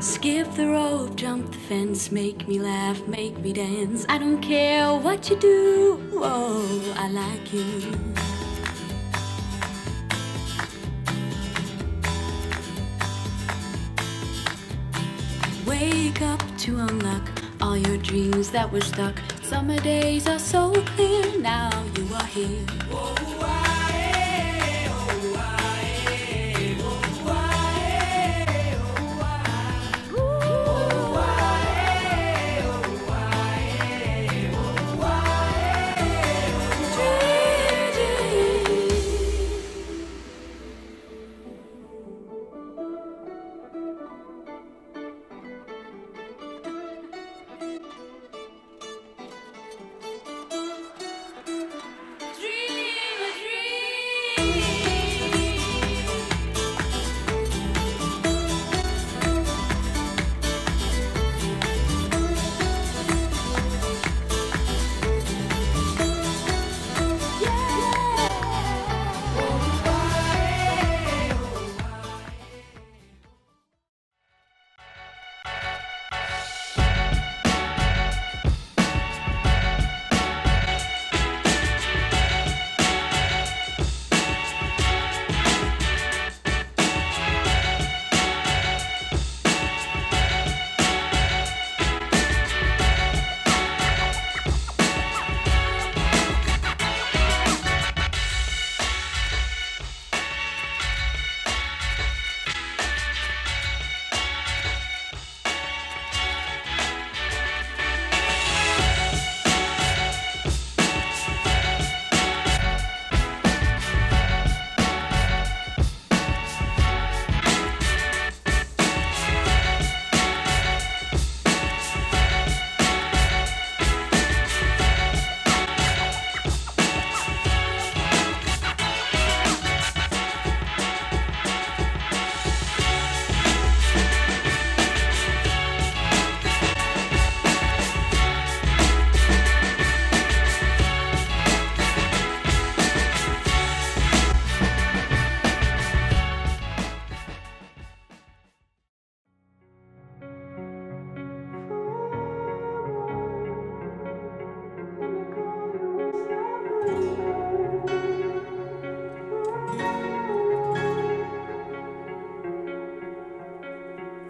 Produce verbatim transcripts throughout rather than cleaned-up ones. Skip the rope, jump the fence, make me laugh, make me dance. I don't care what you do, oh, I like you. Wake up to unlock all your dreams that were stuck. Summer days are so clear, now you are here. Oh,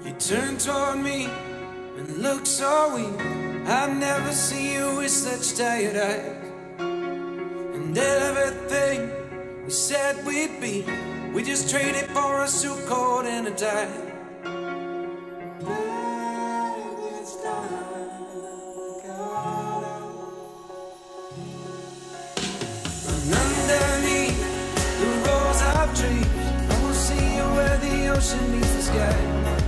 I turned toward me and looked so weak. I've never seen you with such tired eyes. And everything we said we'd be, we just traded for a suit coat and a tie. And underneath the rose of trees, I will see you where the ocean meets the sky.